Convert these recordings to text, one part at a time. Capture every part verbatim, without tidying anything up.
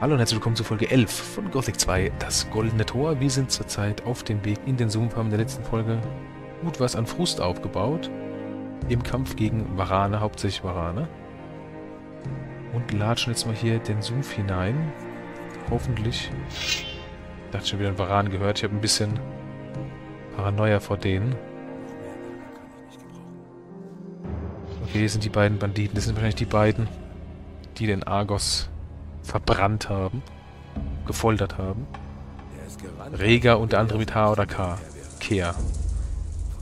Hallo und herzlich willkommen zu Folge elf von Gothic zwei, Das Goldene Tor. Wir sind zurzeit auf dem Weg in den Sumpf, haben in der letzten Folge gut was an Frust aufgebaut. Im Kampf gegen Warane, hauptsächlich Warane. Und latschen jetzt mal hier den Sumpf hinein. Hoffentlich. Ich dachte schon wieder an Warane gehört. Ich habe ein bisschen Paranoia vor denen. Okay, hier sind die beiden Banditen. Das sind wahrscheinlich die beiden, die den Argos verbrannt haben, gefoltert haben. Rega unter anderem mit H oder K. Kehr.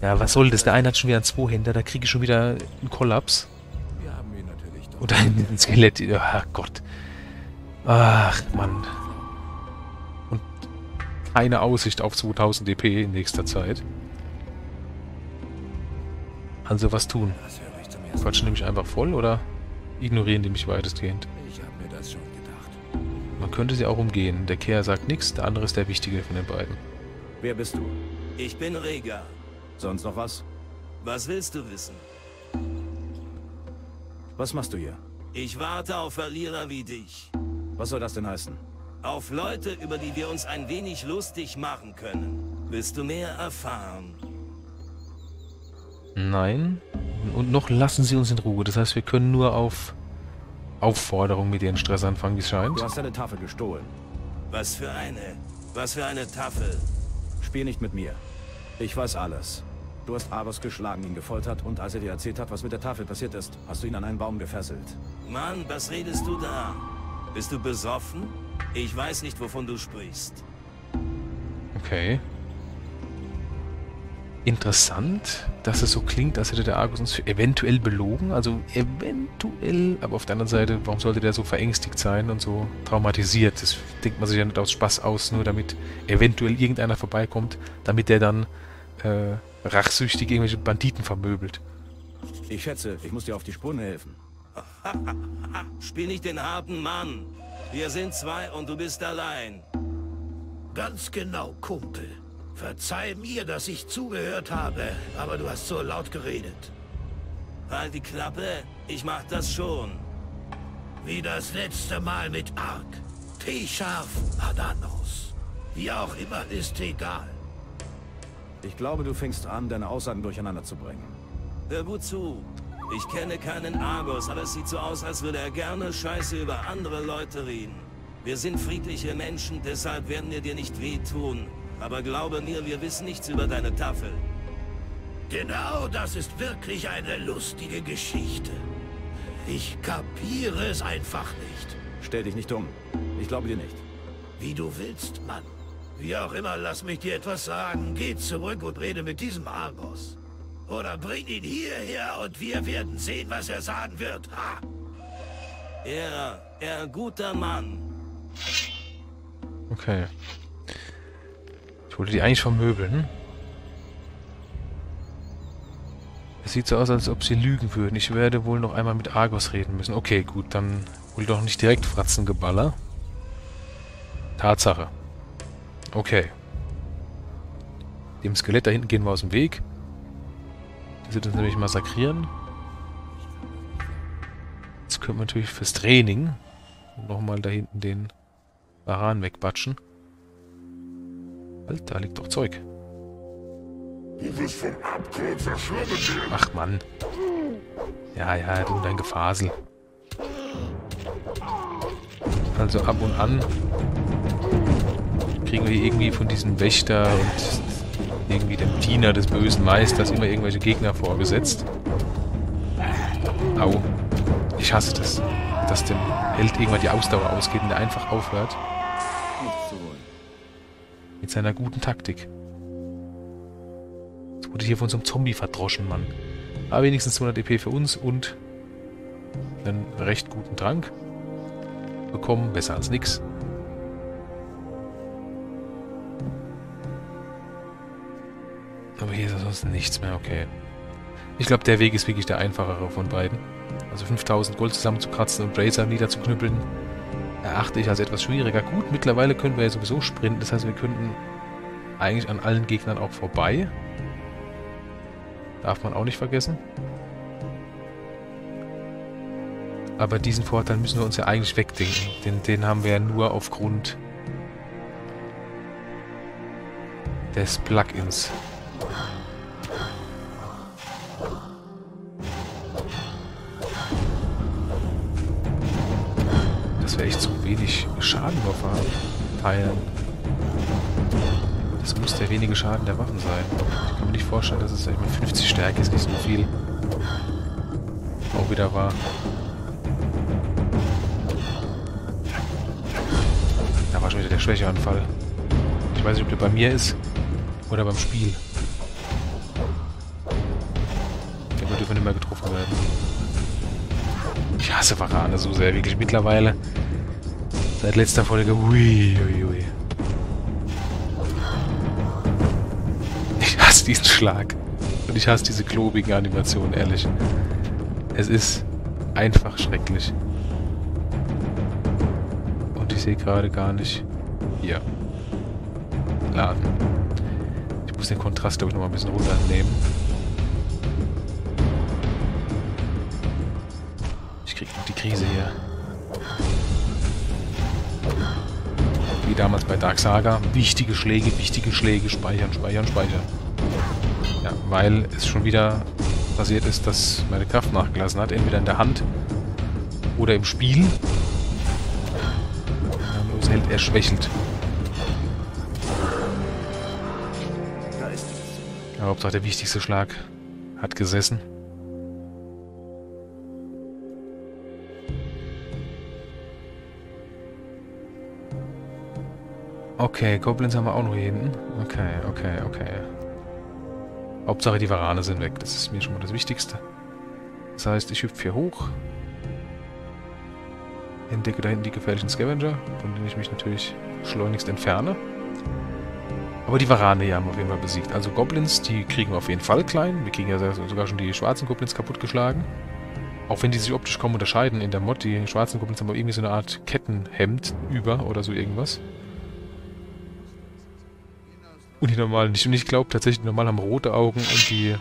Ja, was soll das? Der eine hat schon wieder einen Zweihänder, da kriege ich schon wieder einen Kollaps. Und ein Skelett. Ach Gott. Ach, Mann. Und keine Aussicht auf zweitausend D P in nächster Zeit. Also was tun? Quatschen die mich einfach voll oder ignorieren die mich weitestgehend? Man könnte sie auch umgehen. Der Kehr sagt nichts, der andere ist der Wichtige von den beiden. Wer bist du? Ich bin Rega. Sonst noch was? Was willst du wissen? Was machst du hier? Ich warte auf Verlierer wie dich. Was soll das denn heißen? Auf Leute, über die wir uns ein wenig lustig machen können. Willst du mehr erfahren? Nein. Und noch lassen sie uns in Ruhe. Das heißt, wir können nur auf Aufforderung mit ihren Stress anfangen, wie es scheint. Du hast deine Tafel gestohlen. Was für eine? Was für eine Tafel? Spiel nicht mit mir. Ich weiß alles. Du hast Argos geschlagen, ihn gefoltert und als er dir erzählt hat, was mit der Tafel passiert ist, hast du ihn an einen Baum gefesselt. Mann, was redest du da? Bist du besoffen? Ich weiß nicht, wovon du sprichst. Okay. Interessant, dass es so klingt, als hätte der Argos uns eventuell belogen. Also eventuell, aber auf der anderen Seite, warum sollte der so verängstigt sein und so traumatisiert? Das denkt man sich ja nicht aus Spaß aus, nur damit eventuell irgendeiner vorbeikommt, damit der dann äh, rachsüchtig irgendwelche Banditen vermöbelt. Ich schätze, ich muss dir auf die Sprünge helfen. Spiel nicht den harten Mann. Wir sind zwei und du bist allein. Ganz genau, Kumpel. Verzeih mir, dass ich zugehört habe, aber du hast so laut geredet. Halt die Klappe, ich mach das schon. Wie das letzte Mal mit Ark. T-Scharf, Adanos. Wie auch immer, ist egal. Ich glaube, du fängst an, deine Aussagen durcheinander zu bringen. Hör gut zu. Ich kenne keinen Argos, aber es sieht so aus, als würde er gerne Scheiße über andere Leute reden. Wir sind friedliche Menschen, deshalb werden wir dir nicht wehtun. Aber glaube mir, wir wissen nichts über deine Tafel. Genau, das ist wirklich eine lustige Geschichte. Ich kapiere es einfach nicht. Stell dich nicht um. Ich glaube dir nicht. Wie du willst, Mann. Wie auch immer, lass mich dir etwas sagen. Geh zurück und rede mit diesem Argos. Oder bring ihn hierher und wir werden sehen, was er sagen wird. Ha! Er, er, guter Mann. Okay. Ich wollte die eigentlich vermöbeln. Es sieht so aus, als ob sie lügen würden. Ich werde wohl noch einmal mit Argos reden müssen. Okay, gut, dann wohl doch nicht direkt Fratzengeballer. Tatsache. Okay. Dem Skelett da hinten gehen wir aus dem Weg. Das wird uns nämlich massakrieren. Jetzt können wir natürlich fürs Training nochmal da hinten den Baran wegbatschen. Alter, da liegt doch Zeug. Du bist vom Abgrund verschlungen. Ach Mann. Ja, ja, du dein Gefasel. Also ab und an kriegen wir hier irgendwie von diesem Wächter und irgendwie dem Diener des bösen Meisters immer irgendwelche Gegner vorgesetzt. Au. Ich hasse das. Dass dem Held irgendwann die Ausdauer ausgeht und der einfach aufhört. Mit seiner guten Taktik. Jetzt wurde hier von so einem Zombie verdroschen, Mann. Aber wenigstens zweihundert D P für uns und einen recht guten Trank bekommen. Besser als nix. Aber hier ist ansonsten nichts mehr, okay. Ich glaube, der Weg ist wirklich der einfachere von beiden. Also fünftausend Gold zusammenzukratzen und Bracer niederzuknüppeln. Erachte ich als etwas schwieriger. Gut, mittlerweile können wir ja sowieso sprinten. Das heißt, wir könnten eigentlich an allen Gegnern auch vorbei. Darf man auch nicht vergessen. Aber diesen Vorteil müssen wir uns ja eigentlich wegdenken, denn den haben wir ja nur aufgrund des Plugins. Dass wir echt so wenig Schaden drauf haben. Teilen. Das muss der wenige Schaden der Waffen sein. Ich kann mir nicht vorstellen, dass es mit fünfzig Stärke ist, nicht so viel. Auch wieder wahr. Da war schon wieder der Schwächeanfall. Ich weiß nicht, ob der bei mir ist oder beim Spiel. Der wird nicht mehr getroffen werden. Ich hasse Varane so sehr, wirklich mittlerweile. Seit letzter Folge. Ui, ui, ui. Ich hasse diesen Schlag. Und ich hasse diese klobigen Animationen, ehrlich. Es ist einfach schrecklich. Und ich sehe gerade gar nicht. Hier. Laden. Ich muss den Kontrast, glaube ich, nochmal ein bisschen runternehmen. Ich krieg noch die Krise hier. Wie damals bei Dark Saga. Wichtige Schläge, wichtige Schläge. Speichern, speichern, speichern. Ja, weil es schon wieder passiert ist, dass meine Kraft nachgelassen hat. Entweder in der Hand oder im Spiel. Und es hält erschwächend. Aber Hauptsache der wichtigste Schlag hat gesessen. Okay, Goblins haben wir auch noch hier hinten. Okay, okay, okay. Hauptsache die Varane sind weg. Das ist mir schon mal das Wichtigste. Das heißt, ich hüpfe hier hoch. Entdecke da hinten die gefährlichen Scavenger, von denen ich mich natürlich schleunigst entferne. Aber die Varane hier haben wir auf jeden Fall besiegt. Also Goblins, die kriegen wir auf jeden Fall klein. Wir kriegen ja sogar schon die schwarzen Goblins kaputtgeschlagen. Auch wenn die sich optisch kaum unterscheiden in der Mod. Die schwarzen Goblins haben irgendwie so eine Art Kettenhemd über oder so irgendwas. Und die normalen nicht. Und ich glaube tatsächlich, die normalen haben rote Augen und die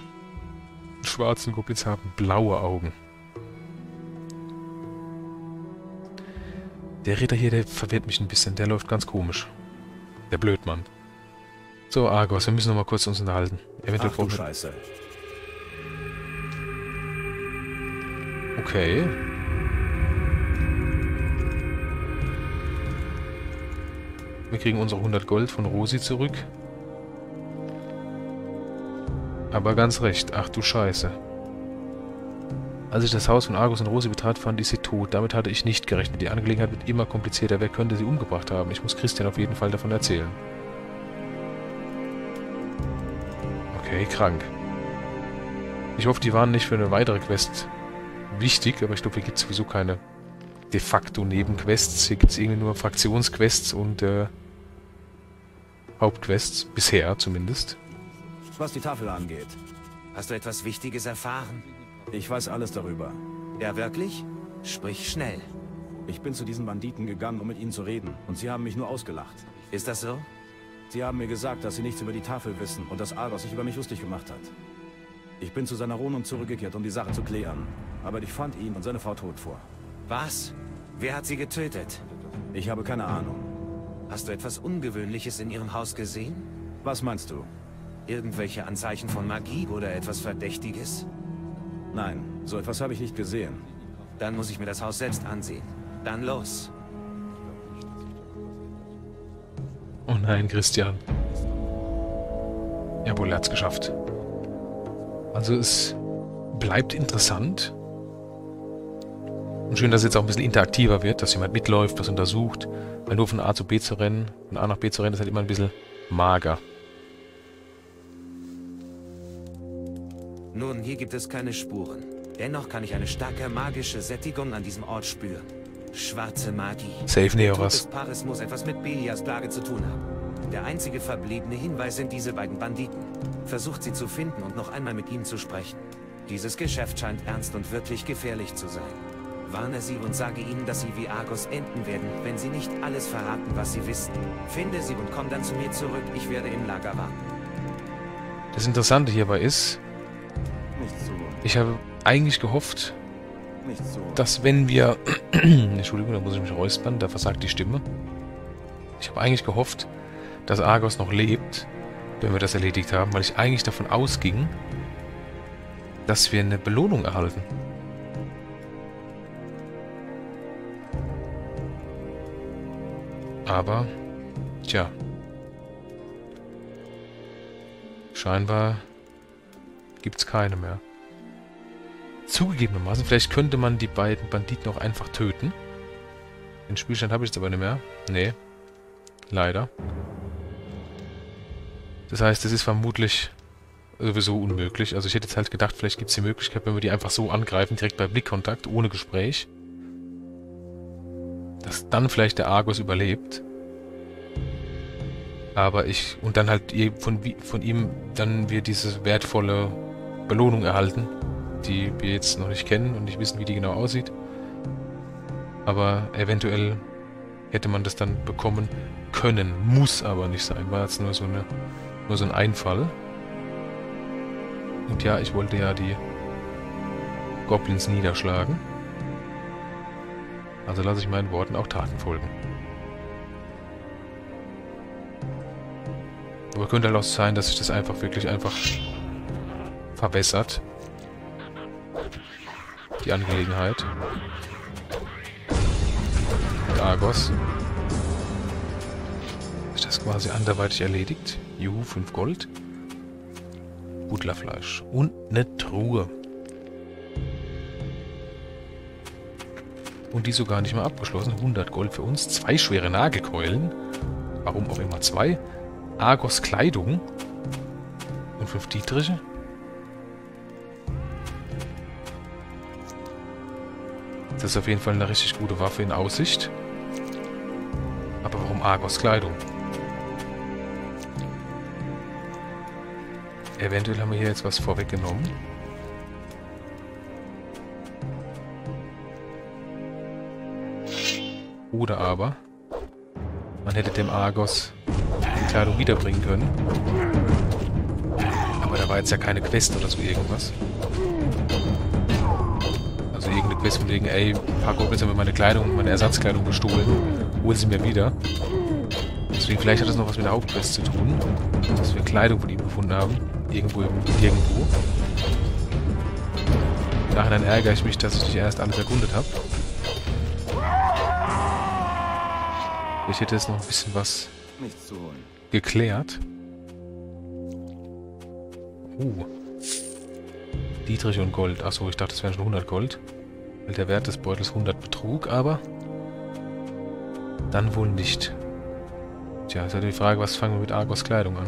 schwarzen Goblins haben blaue Augen. Der Ritter hier, der verwirrt mich ein bisschen. Der läuft ganz komisch. Der Blödmann. So, Argos, wir müssen noch mal kurz uns unterhalten. Eventuell Ach, du Scheiße. Okay. Wir kriegen unsere hundert Gold von Rosi zurück. Aber ganz recht. Ach du Scheiße. Als ich das Haus von Argos und Rosi betrat, fand ich sie tot. Damit hatte ich nicht gerechnet. Die Angelegenheit wird immer komplizierter. Wer könnte sie umgebracht haben? Ich muss Christian auf jeden Fall davon erzählen. Okay, krank. Ich hoffe, die waren nicht für eine weitere Quest wichtig, aber ich glaube, hier gibt es sowieso keine de facto Nebenquests. Hier gibt es irgendwie nur Fraktionsquests und äh, Hauptquests, bisher zumindest. Was die Tafel angeht, hast du etwas Wichtiges erfahren? Ich weiß alles darüber. Ja, wirklich? Sprich schnell. Ich bin zu diesen Banditen gegangen, um mit ihnen zu reden, und sie haben mich nur ausgelacht. Ist das so? Sie haben mir gesagt, dass sie nichts über die Tafel wissen und dass Argos sich über mich lustig gemacht hat. Ich bin zu seiner Wohnung zurückgekehrt, um die Sache zu klären. Aber ich fand ihn und seine Frau tot vor. Was? Wer hat sie getötet? Ich habe keine Ahnung. Hast du etwas Ungewöhnliches in ihrem Haus gesehen? Was meinst du? Irgendwelche Anzeichen von Magie oder etwas Verdächtiges? Nein, so etwas habe ich nicht gesehen. Dann muss ich mir das Haus selbst ansehen. Dann los. Oh nein, Christian. Jawohl, er hat's geschafft. Also es bleibt interessant. Und schön, dass es jetzt auch ein bisschen interaktiver wird, dass jemand mitläuft, was untersucht. Weil nur von A zu B zu rennen, von A nach B zu rennen, ist halt immer ein bisschen mager. Nun, hier gibt es keine Spuren. Dennoch kann ich eine starke magische Sättigung an diesem Ort spüren. Schwarze Magie. Safe Neoras. Paris muss etwas mit Belias Plage zu tun haben. Der einzige verbliebene Hinweis sind diese beiden Banditen. Versucht sie zu finden und noch einmal mit ihnen zu sprechen. Dieses Geschäft scheint ernst und wirklich gefährlich zu sein. Warne sie und sage ihnen, dass sie wie Argos enden werden, wenn sie nicht alles verraten, was sie wissen. Finde sie und komm dann zu mir zurück. Ich werde im Lager warten. Das Interessante hierbei ist, ich habe eigentlich gehofft, dass wenn wir... Entschuldigung, da muss ich mich räuspern, da versagt die Stimme. Ich habe eigentlich gehofft, dass Argos noch lebt, wenn wir das erledigt haben, weil ich eigentlich davon ausging, dass wir eine Belohnung erhalten. Aber, tja. Scheinbar gibt es keine mehr. Zugegebenermaßen, vielleicht könnte man die beiden Banditen auch einfach töten. Den Spielstand habe ich jetzt aber nicht mehr. Nee. Leider. Das heißt, es ist vermutlich sowieso unmöglich. Also ich hätte jetzt halt gedacht, vielleicht gibt es die Möglichkeit, wenn wir die einfach so angreifen, direkt bei Blickkontakt, ohne Gespräch, dass dann vielleicht der Argos überlebt. Aber ich... Und dann halt von, von ihm dann wir diese wertvolle Belohnung erhalten, die wir jetzt noch nicht kennen und nicht wissen, wie die genau aussieht. Aber eventuell hätte man das dann bekommen können. Muss aber nicht sein. War jetzt nur so, eine, nur so ein Einfall. Und ja, ich wollte ja die Goblins niederschlagen. Also lasse ich meinen Worten auch Taten folgen. Aber könnte halt auch sein, dass sich das einfach wirklich einfach verbessert. Die Angelegenheit. Mit Argos. Ist das quasi anderweitig erledigt? Juhu, fünf Gold. Butlerfleisch. Und eine Truhe. Und die sogar nicht mal abgeschlossen. hundert Gold für uns. Zwei schwere Nagelkeulen. Warum auch immer zwei. Argos Kleidung. Und fünf Dietriche. Das ist auf jeden Fall eine richtig gute Waffe in Aussicht. Aber warum Argos Kleidung? Eventuell haben wir hier jetzt was vorweggenommen. Oder aber, man hätte dem Argos die Kleidung wiederbringen können. Aber da war jetzt ja keine Quest oder so irgendwas. Also irgendeine Quest von wegen, ey, ein paar Goblins haben mir meine Kleidung, meine Ersatzkleidung gestohlen. Hol sie mir wieder. Deswegen vielleicht hat das noch was mit der Hauptquest zu tun. Dass wir Kleidung von ihm gefunden haben. Irgendwo, irgendwo. Im Nachhinein ärgere ich mich, dass ich nicht erst alles erkundet habe. Ich hätte jetzt noch ein bisschen was geklärt. Uh. Dietrich und Gold. Achso, ich dachte, das wären schon hundert Gold. Weil der Wert des Beutels hundert betrug, aber dann wohl nicht. Tja, jetzt ist halt die Frage, was fangen wir mit Argos Kleidung an?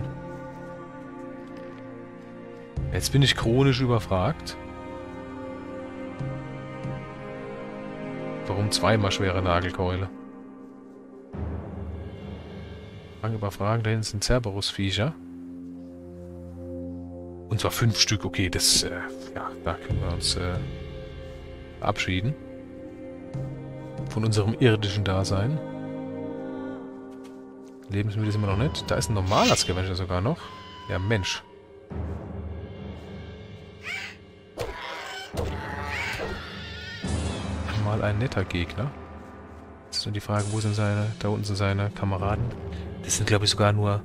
Jetzt bin ich chronisch überfragt. Warum zweimal schwere Nagelkeule? Über Fragen, da hinten sind Cerberus-Viecher. Und zwar fünf Stück, okay, das, äh, ja, da können wir uns, äh, verabschieden. Von unserem irdischen Dasein. Lebensmittel sind wir noch nicht. Da ist ein normaler Scavenger sogar noch. Ja, Mensch. Mal ein netter Gegner. Jetzt ist nur die Frage, wo sind seine, da unten sind seine Kameraden. Das sind, glaube ich, sogar nur...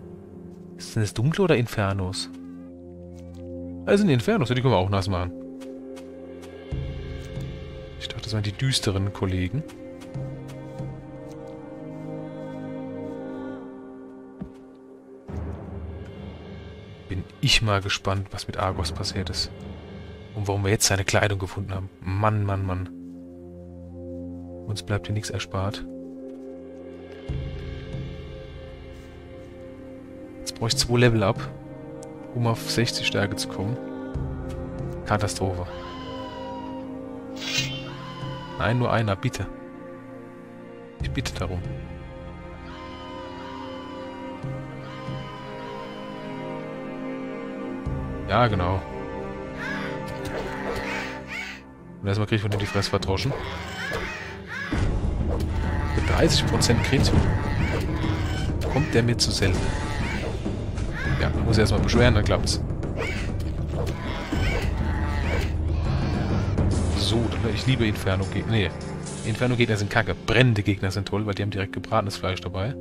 Sind das Dunkle oder Infernos? Das sind die Infernos, die können wir auch nass machen. Ich dachte, das waren die düsteren Kollegen. Bin ich mal gespannt, was mit Argos passiert ist. Und warum wir jetzt seine Kleidung gefunden haben. Mann, Mann, Mann. Uns bleibt hier nichts erspart. Jetzt brauche ich zwei Level ab, um auf sechzig Stärke zu kommen. Katastrophe. Nein, nur einer, bitte. Ich bitte darum. Ja, genau. Und erstmal kriege ich von dem die Fresse verdroschen. Mit dreißig Prozent Krit kommt der mir zu selten. Ja, man muss erstmal beschweren, dann klappt's. Sod. Ich liebe Inferno-Gegner. Nee, Inferno-Gegner sind kacke. Brennende Gegner sind toll, weil die haben direkt gebratenes Fleisch dabei.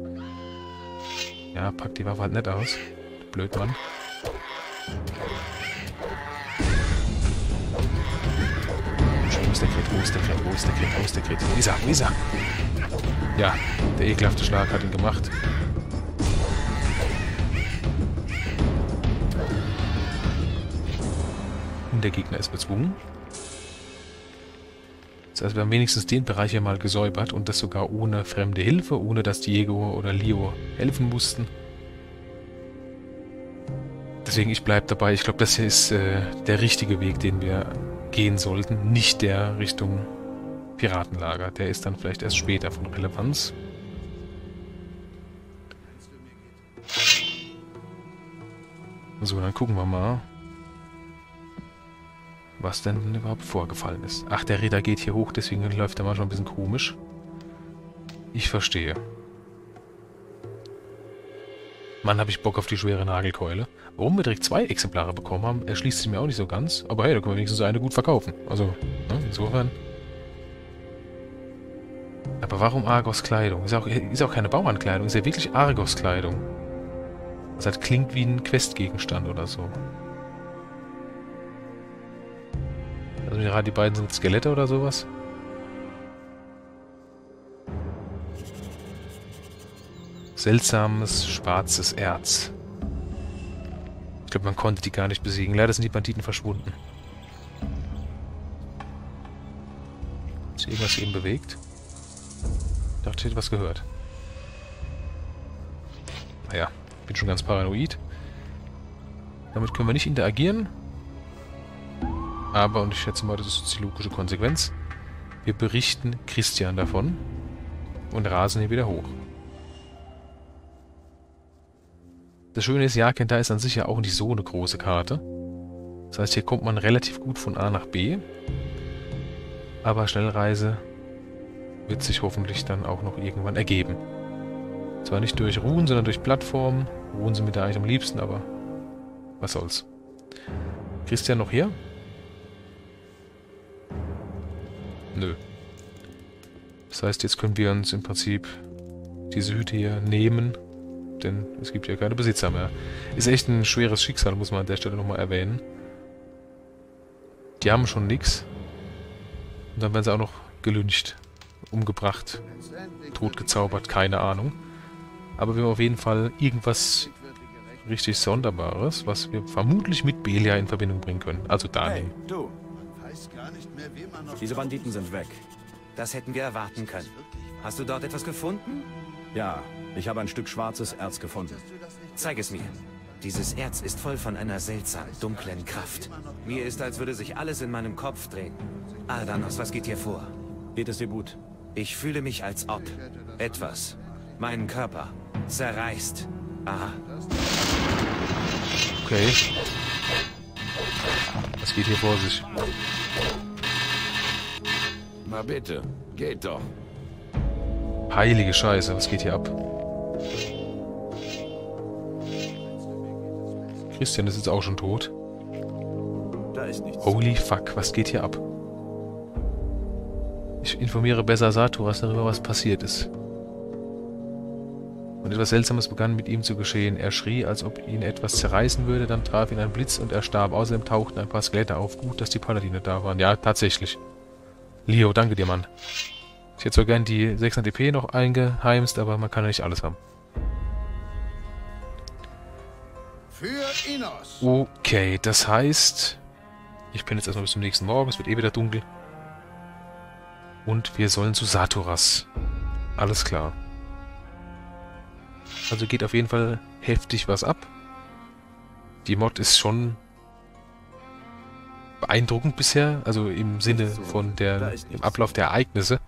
Ja, packt die Waffe halt nett aus. Blöd, Mann. Wo ist der Crit? Wo ist der Crit? Wo ist der Crit? Wo ist der Crit? Wo ist der Crit? Wie sagt, wie ja, der ekelhafte Schlag hat ihn gemacht. Und der Gegner ist bezwungen. Das heißt, wir haben wenigstens den Bereich hier mal gesäubert und das sogar ohne fremde Hilfe, ohne dass Diego oder Leo helfen mussten. Deswegen, ich bleibe dabei. Ich glaube, das hier ist äh, der richtige Weg, den wir gehen sollten. Nicht der Richtung Piratenlager. Der ist dann vielleicht erst später von Relevanz. So, dann gucken wir mal, was denn überhaupt vorgefallen ist. Ach, der Ritter geht hier hoch, deswegen läuft er manchmal ein bisschen komisch. Ich verstehe. Mann, habe ich Bock auf die schwere Nagelkeule. Warum wir direkt zwei Exemplare bekommen haben, erschließt sich mir auch nicht so ganz. Aber hey, da können wir wenigstens eine gut verkaufen. Also, ne, insofern. Aber warum Argos-Kleidung? Ist auch, ist auch keine Bauernkleidung, ist ja wirklich Argos-Kleidung. Das halt klingt wie ein Questgegenstand oder so. Also gerade die beiden sind Skelette oder sowas. Seltsames, schwarzes Erz. Ich glaube, man konnte die gar nicht besiegen. Leider sind die Banditen verschwunden. Ist irgendwas eben bewegt? Ich dachte, ich hätte was gehört. Naja, ich bin schon ganz paranoid. Damit können wir nicht interagieren. Aber, und ich schätze mal, das ist die logische Konsequenz, wir berichten Christian davon und rasen hier wieder hoch. Das Schöne ist, Jahrkenta ist an sich ja auch nicht so eine große Karte. Das heißt, hier kommt man relativ gut von A nach B. Aber Schnellreise wird sich hoffentlich dann auch noch irgendwann ergeben. Zwar nicht durch Ruhen, sondern durch Plattformen. Ruhen sind mir da eigentlich am liebsten, aber was soll's. Christian noch hier? Nö. Das heißt, jetzt können wir uns im Prinzip diese Hütte hier nehmen, denn es gibt ja keine Besitzer mehr. Ist echt ein schweres Schicksal, muss man an der Stelle nochmal erwähnen. Die haben schon nichts. Und dann werden sie auch noch gelyncht, umgebracht, totgezaubert, keine Ahnung. Aber wir haben auf jeden Fall irgendwas richtig Sonderbares, was wir vermutlich mit Belia in Verbindung bringen können. Also Daniel. Hey, du. Diese Banditen sind weg. Das hätten wir erwarten können. Hast du dort etwas gefunden? Ja, ich habe ein Stück schwarzes Erz gefunden. Zeig es mir. Dieses Erz ist voll von einer seltsamen, dunklen Kraft. Mir ist, als würde sich alles in meinem Kopf drehen. Adanos, was geht hier vor? Geht es dir gut? Ich fühle mich, als ob etwas meinen Körper zerreißt. Aha. Okay. Was geht hier vor sich? Na bitte, geht doch. Heilige Scheiße, was geht hier ab? Christian ist jetzt auch schon tot. Da ist nichts. Holy fuck, was geht hier ab? Ich informiere besser Saturas darüber, was passiert ist. Und etwas Seltsames begann mit ihm zu geschehen. Er schrie, als ob ihn etwas zerreißen würde, dann traf ihn ein Blitz und er starb. Außerdem tauchten ein paar Skelette auf. Gut, dass die Paladine da waren. Ja, tatsächlich. Leo, danke dir, Mann. Ich hätte zwar gern die sechshundert E P noch eingeheimst, aber man kann ja nicht alles haben. Okay, das heißt, ich bin jetzt erstmal bis zum nächsten Morgen, es wird eh wieder dunkel. Und wir sollen zu Saturas. Alles klar. Also geht auf jeden Fall heftig was ab. Die Mod ist schon beeindruckend bisher, also im Sinne von der, im Ablauf der Ereignisse.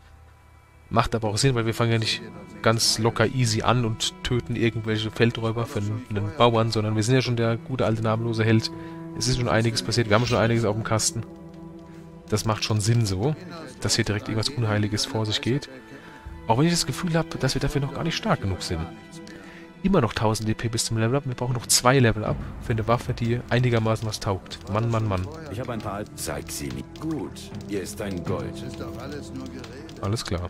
Macht aber auch Sinn, weil wir fangen ja nicht ganz locker easy an und töten irgendwelche Feldräuber für einen Bauern, sondern wir sind ja schon der gute alte namenlose Held. Es ist schon einiges passiert, wir haben schon einiges auf dem Kasten. Das macht schon Sinn so, dass hier direkt irgendwas Unheiliges vor sich geht. Auch wenn ich das Gefühl habe, dass wir dafür noch gar nicht stark genug sind. immer noch tausend D P bis zum Level Up. Wir brauchen noch zwei Level Up für eine Waffe, die einigermaßen was taugt. Mann, Mann, Mann. Ich habe ein paar. Zeig sie mir. Gut. Hier ist dein Gold. Ist doch alles nur Gerede. Alles klar.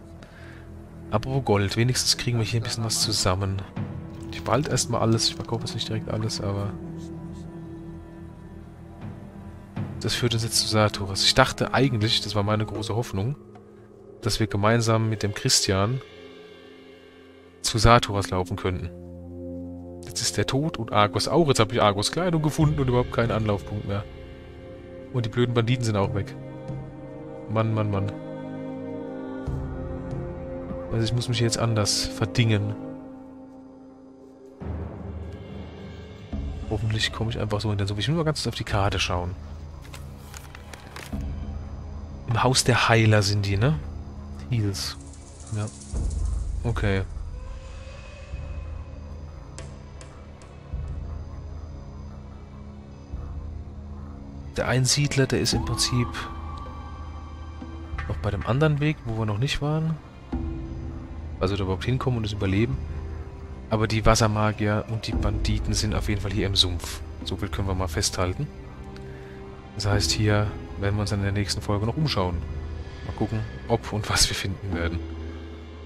Apropos Gold. Wenigstens kriegen wir hier ein bisschen was zusammen. Ich behalte erstmal alles. Ich verkaufe jetzt nicht direkt alles, aber. Das führt uns jetzt zu Saturas. Ich dachte eigentlich, das war meine große Hoffnung, dass wir gemeinsam mit dem Christian zu Saturas laufen könnten. Jetzt ist der tot und Argos auch. Jetzt habe ich Argos Kleidung gefunden und überhaupt keinen Anlaufpunkt mehr. Und die blöden Banditen sind auch weg. Mann, Mann, Mann. Also ich muss mich jetzt anders verdingen. Hoffentlich komme ich einfach so hin. Ich will mal ganz auf die Karte schauen. Im Haus der Heiler sind die, ne? Heals. Ja. Okay. Der Einsiedler, der ist im Prinzip noch bei dem anderen Weg, wo wir noch nicht waren. Also da überhaupt hinkommen und es überleben. Aber die Wassermagier und die Banditen sind auf jeden Fall hier im Sumpf. So viel können wir mal festhalten. Das heißt, hier werden wir uns in der nächsten Folge noch umschauen. Mal gucken, ob und was wir finden werden.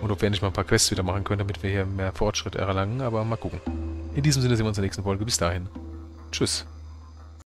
Und ob wir endlich mal ein paar Quests wieder machen können, damit wir hier mehr Fortschritt erlangen. Aber mal gucken. In diesem Sinne sehen wir uns in der nächsten Folge. Bis dahin. Tschüss.